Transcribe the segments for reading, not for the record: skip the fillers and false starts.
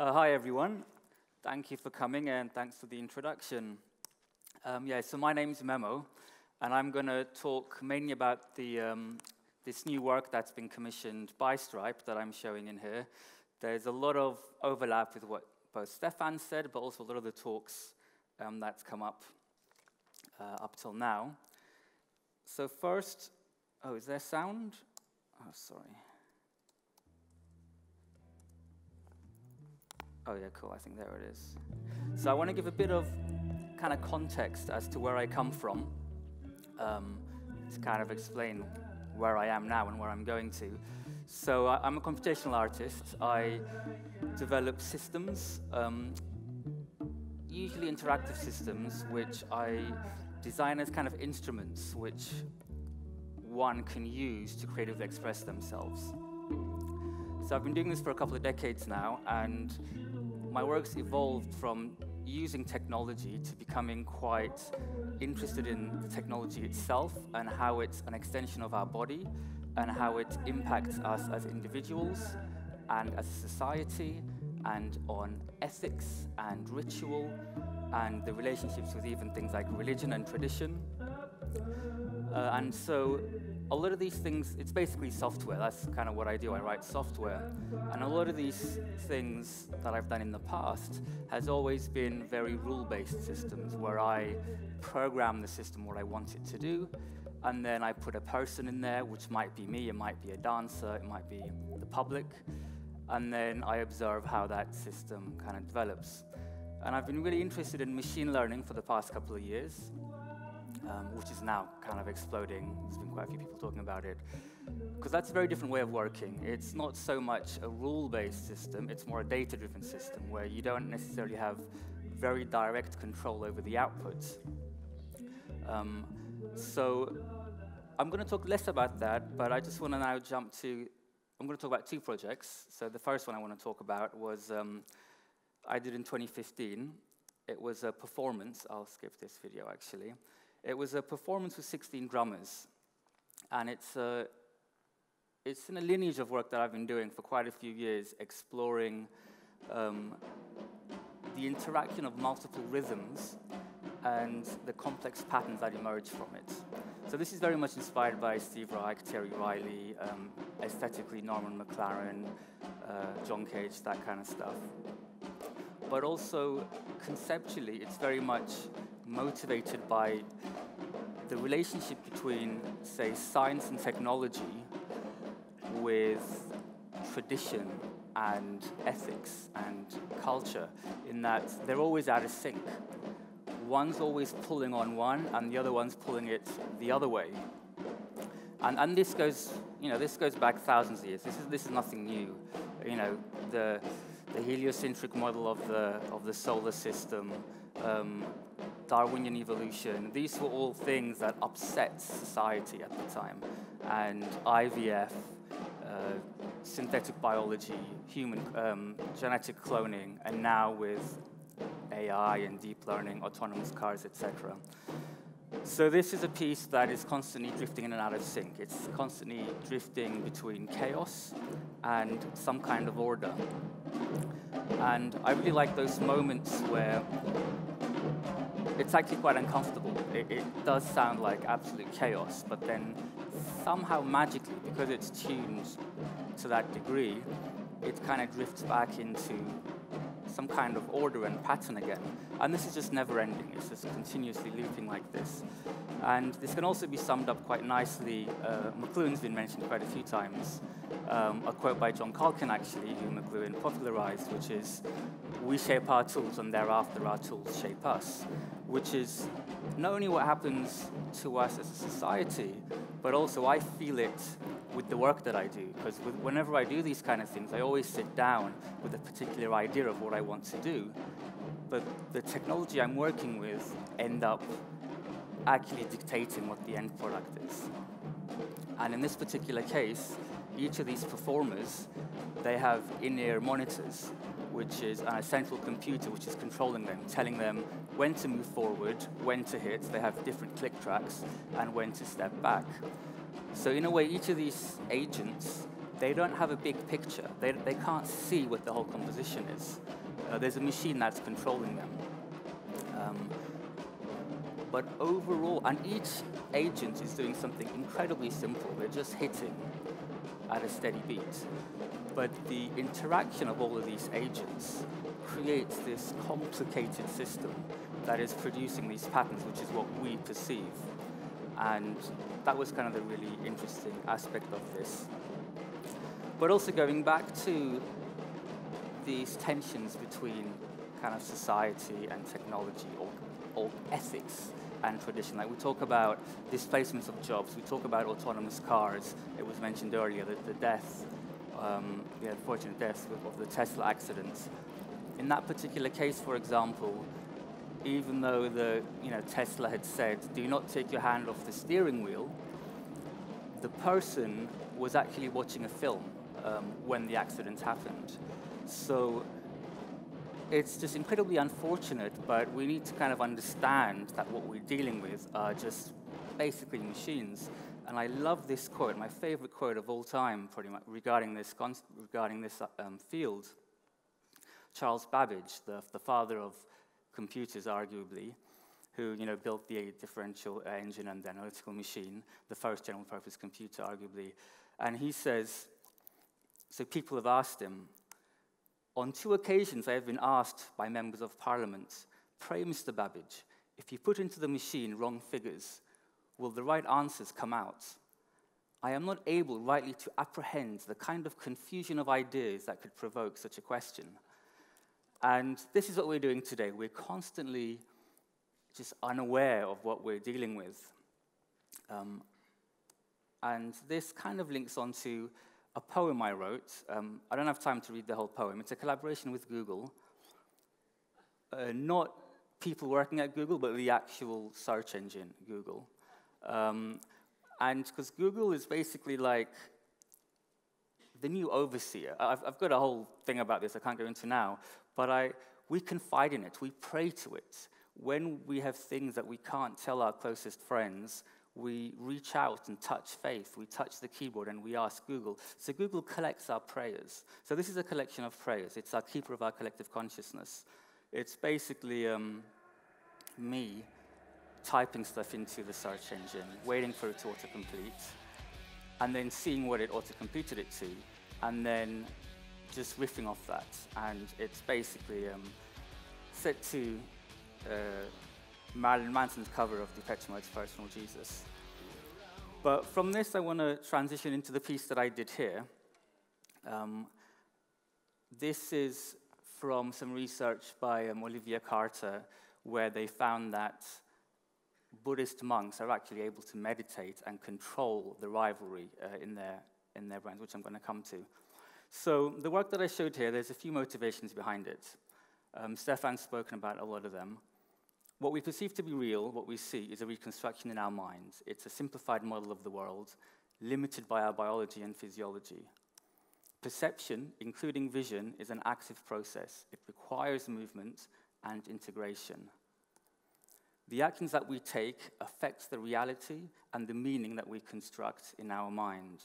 Hi, everyone. Thank you for coming, and thanks for the introduction. So my name's Memo, and I'm going to talk mainly about the, this new work that's been commissioned by STRP that I'm showing in here. There's a lot of overlap with what both Stefan said, but also a lot of the talks that's come up up till now. So first, oh, is there sound? Oh, sorry. Oh, yeah, cool. I think there it is. So I want to give a bit of kind of context as to where I come from, to kind of explain where I am now and where I'm going to. So I'm a computational artist. I develop systems, usually interactive systems, which I design as kind of instruments which one can use to creatively express themselves. So I've been doing this for a couple of decades now, and my work's evolved from using technology to becoming quite interested in the technology itself and how it's an extension of our body and how it impacts us as individuals and as a society and on ethics and ritual and the relationships with even things like religion and tradition. And so a lot of these things, it's basically software. That's kind of what I do. I write software. And a lot of these things that I've done in the past has always been very rule-based systems where I program the system what I want it to do. And then I put a person in there, which might be me, it might be a dancer, it might be the public. And then I observe how that system kind of develops. And I've been really interested in machine learning for the past couple of years. Which is now kind of exploding. There's been quite a few people talking about it. Because that's a very different way of working. It's not so much a rule-based system, it's more a data-driven system where you don't necessarily have very direct control over the outputs. So I'm going to talk less about that, but I just want to now jump to, I'm going to talk about two projects. So the first one I want to talk about was I did in 2015. It was a performance. I'll skip this video, actually. It was a performance with 16 drummers, and it's in a lineage of work that I've been doing for quite a few years, exploring the interaction of multiple rhythms and the complex patterns that emerge from it. So this is very much inspired by Steve Reich, Terry Riley, aesthetically Norman McLaren, John Cage, that kind of stuff. But also conceptually, it's very much motivated by the relationship between, say, science and technology with tradition and ethics and culture, in that they're always out of sync. One's always pulling on one, and the other one's pulling it the other way. And this goes, you know, this goes back thousands of years. This is nothing new. You know, the heliocentric model of the solar system, Darwinian evolution, these were all things that upset society at the time. And IVF, synthetic biology, human genetic cloning, and now with AI and deep learning, autonomous cars, etc. So this is a piece that is constantly drifting in and out of sync. It's constantly drifting between chaos and some kind of order. And I really like those moments where it's actually quite uncomfortable. It does sound like absolute chaos, but then somehow magically, because it's tuned to that degree, it kind of drifts back into some kind of order and pattern again. And this is just never ending. It's just continuously looping like this. And this can also be summed up quite nicely. McLuhan's been mentioned quite a few times. A quote by John Culkin, actually, who McLuhan popularized, which is, "We shape our tools, and thereafter our tools shape us," which is not only what happens to us as a society, but also I feel it with the work that I do. Because whenever I do these kind of things, I always sit down with a particular idea of what I want to do. But the technology I'm working with end up actually dictating what the end product is. And in this particular case, each of these performers, they have in-ear monitors, which is a central computer which is controlling them, telling them when to move forward, when to hit. They have different click tracks, and when to step back. So in a way, each of these agents they don't have a big picture. They can't see what the whole composition is. There's a machine that's controlling them. But overall, and each agent is doing something incredibly simple. They're just hitting at a steady beat. But the interaction of all of these agents creates this complicated system that is producing these patterns, which is what we perceive. And that was kind of the really interesting aspect of this. But also going back to these tensions between kind of society and technology, or ethics and tradition. Like we talk about displacements of jobs, we talk about autonomous cars. It was mentioned earlier that the death, the unfortunate death of the Tesla accident. In that particular case, for example, even though the Tesla had said, do not take your hand off the steering wheel, the person was actually watching a film when the accident happened. So it's just incredibly unfortunate, but we need to kind of understand that what we're dealing with are just basically machines. And I love this quote, my favorite quote of all time, pretty much, regarding this field. Charles Babbage, the father of computers, arguably, who built the differential engine and the analytical machine, the first general-purpose computer, arguably. And he says, so people have asked him, on two occasions I have been asked by members of Parliament, pray, Mr. Babbage, if you put into the machine wrong figures, will the right answers come out? I am not able rightly to apprehend the kind of confusion of ideas that could provoke such a question. And this is what we're doing today. We're constantly just unaware of what we're dealing with. And this kind of links onto a poem I wrote. I don't have time to read the whole poem. It's a collaboration with Google. Not people working at Google, but the actual search engine, Google. And because Google is basically like the new overseer. I've got a whole thing about this I can't go into now, but we confide in it, we pray to it. When we have things that we can't tell our closest friends, we reach out and touch faith, we touch the keyboard and we ask Google. So Google collects our prayers. So this is a collection of prayers. It's our keeper of our collective consciousness. It's basically me typing stuff into the search engine, waiting for it to autocomplete, and then seeing what it auto-completed it to, and then just riffing off that. And it's basically set to Marilyn Manson's cover of Depeche Mode's Personal Jesus. But from this, I want to transition into the piece that I did here. This is from some research by Olivia Carter, where they found that Buddhist monks are actually able to meditate and control the rivalry in their brains, which I'm going to come to. So the work that I showed here, there's a few motivations behind it. Stefan's spoken about a lot of them. What we perceive to be real, what we see, is a reconstruction in our minds. It's a simplified model of the world, limited by our biology and physiology. Perception, including vision, is an active process. It requires movement and integration. The actions that we take affect the reality and the meaning that we construct in our mind.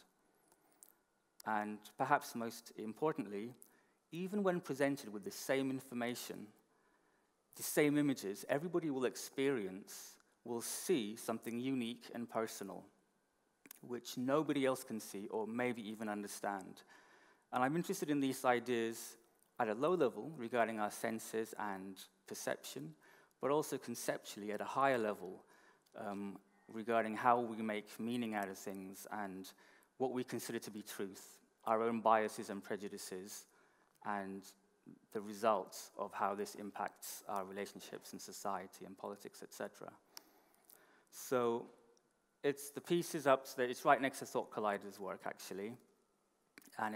And perhaps most importantly, even when presented with the same information, the same images, everybody will see something unique and personal, which nobody else can see or maybe even understand. And I'm interested in these ideas at a low level regarding our senses and perception, but also conceptually at a higher level regarding how we make meaning out of things and what we consider to be truth, our own biases and prejudices, and the results of how this impacts our relationships in society and politics, etc. So it's the pieces up so that it's right next to Thought Collider's work, actually. And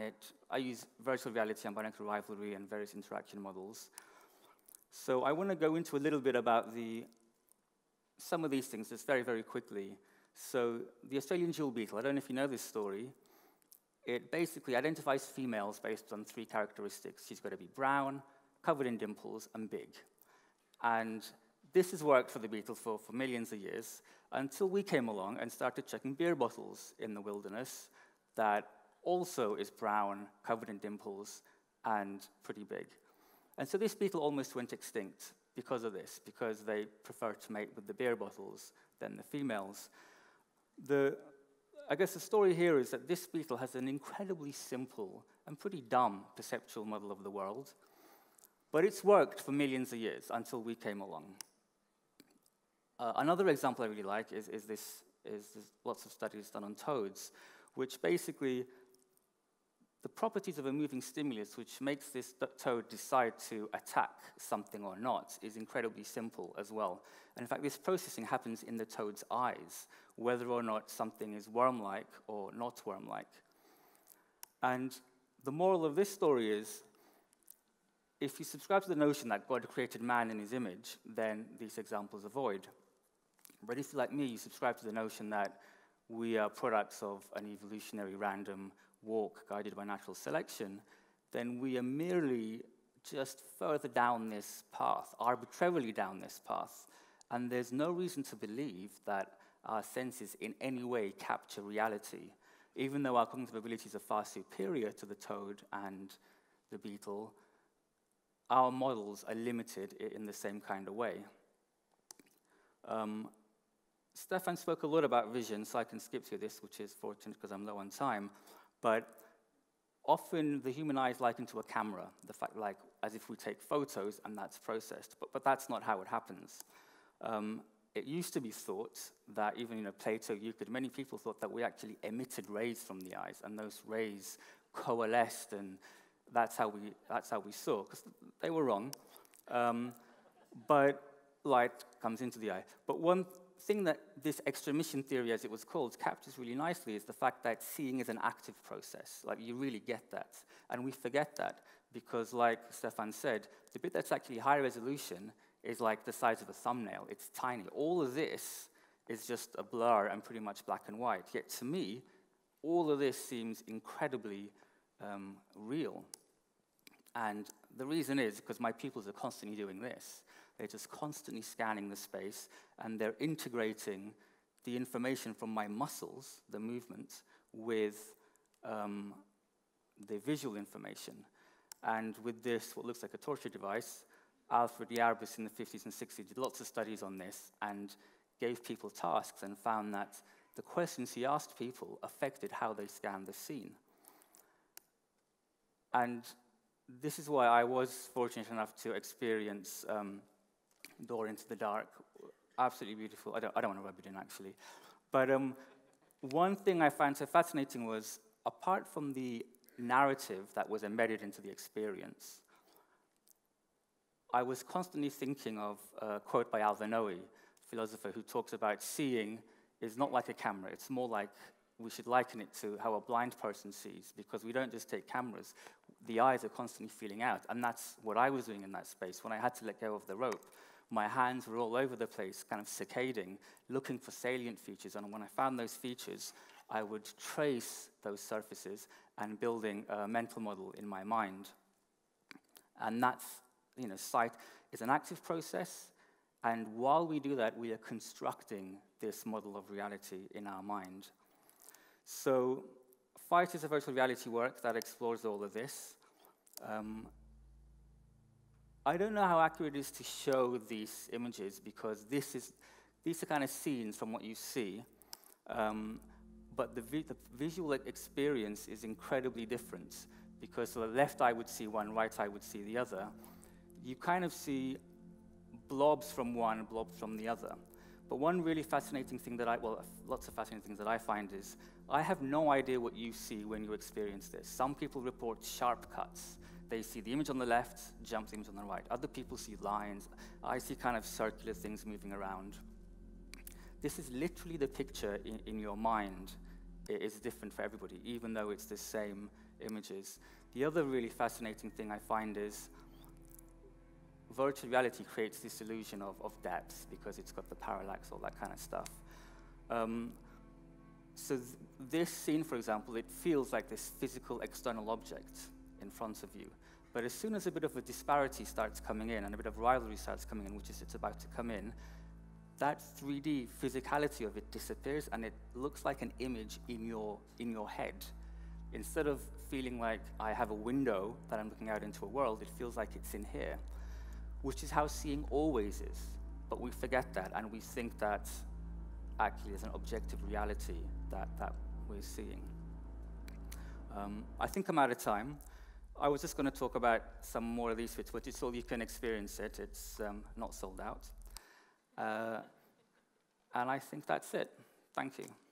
I use virtual reality and binary rivalry and various interaction models. So I want to go into a little bit about some of these things just very, very quickly. So the Australian jewel beetle, I don't know if you know this story. It basically identifies females based on three characteristics. She's got to be brown, covered in dimples, and big. And this has worked for the beetle for millions of years until we came along and started checking beer bottles in the wilderness that also is brown, covered in dimples, and pretty big. And so this beetle almost went extinct because of this, because they prefer to mate with the beer bottles than the females. I guess the story here is that this beetle has an incredibly simple and pretty dumb perceptual model of the world, but it's worked for millions of years until we came along. Another example I really like is lots of studies done on toads, which basically the properties of a moving stimulus which makes this toad decide to attack something or not is incredibly simple as well. And in fact, this processing happens in the toad's eyes, whether or not something is worm-like or not worm-like. And the moral of this story is, if you subscribe to the notion that God created man in his image, then these examples are void. But if, like me, you subscribe to the notion that we are products of an evolutionary random walk guided by natural selection, then we are merely just further down this path, arbitrarily down this path, and there's no reason to believe that our senses in any way capture reality, even though our cognitive abilities are far superior to the toad and the beetle. Our models are limited in the same kind of way. Stefan spoke a lot about vision, so I can skip through this, which is fortunate because I'm low on time. But often the human eye is likened to a camera, the fact, like, as if we take photos and that's processed. But that's not how it happens. It used to be thought that even, Plato, Euclid, many people thought that we actually emitted rays from the eyes, and those rays coalesced, and that's how we saw, because they were wrong. But light comes into the eye. But one thing that this extramission theory, as it was called, captures really nicely is the fact that seeing is an active process. Like, you really get that. And we forget that because, like Stefan said, the bit that's actually high resolution is like the size of a thumbnail. It's tiny. All of this is just a blur and pretty much black and white. Yet to me, all of this seems incredibly real. And the reason is because my pupils are constantly doing this. They're just constantly scanning the space, and they're integrating the information from my muscles, the movement, with the visual information. And with this, what looks like a torture device, Alfred Yarbus in the 50s and 60s did lots of studies on this and gave people tasks and found that the questions he asked people affected how they scanned the scene. And this is why I was fortunate enough to experience Door into the Dark. Absolutely beautiful. I don't want to rub it in, actually. But one thing I found so fascinating was, apart from the narrative that was embedded into the experience, I was constantly thinking of a quote by Alva Noe, a philosopher who talks about seeing is not like a camera. It's more like, we should liken it to how a blind person sees, because we don't just take cameras. The eyes are constantly feeling out, and that's what I was doing in that space. When I had to let go of the rope, my hands were all over the place, kind of saccading, looking for salient features, and when I found those features, I would trace those surfaces and building a mental model in my mind. And that's, sight is an active process, and while we do that, we are constructing this model of reality in our mind. So, Fight is a virtual reality work that explores all of this. I don't know how accurate it is to show these images, because these are kind of scenes from what you see, but the visual experience is incredibly different, because the left eye would see one, right eye would see the other. You kind of see blobs from one, blobs from the other. But one really fascinating thing that lots of fascinating things that I find is, I have no idea what you see when you experience this. Some people report sharp cuts. They see the image on the left, jump the image on the right. Other people see lines. I see kind of circular things moving around. This is literally the picture in your mind. It is different for everybody, even though it's the same images. The other really fascinating thing I find is, virtual reality creates this illusion of depth, because it's got the parallax, all that kind of stuff. So this scene, for example, it feels like this physical external object in front of you. But as soon as a bit of a disparity starts coming in and a bit of rivalry starts coming in, which is it's about to come in, that 3D physicality of it disappears, and it looks like an image in your head. Instead of feeling like I have a window that I'm looking out into a world, it feels like it's in here, which is how seeing always is. But we forget that, and we think that actually there's an objective reality that we're seeing. I think I'm out of time. I was just going to talk about some more of these bits, but it's all you can experience it. It's not sold out. And I think that's it. Thank you.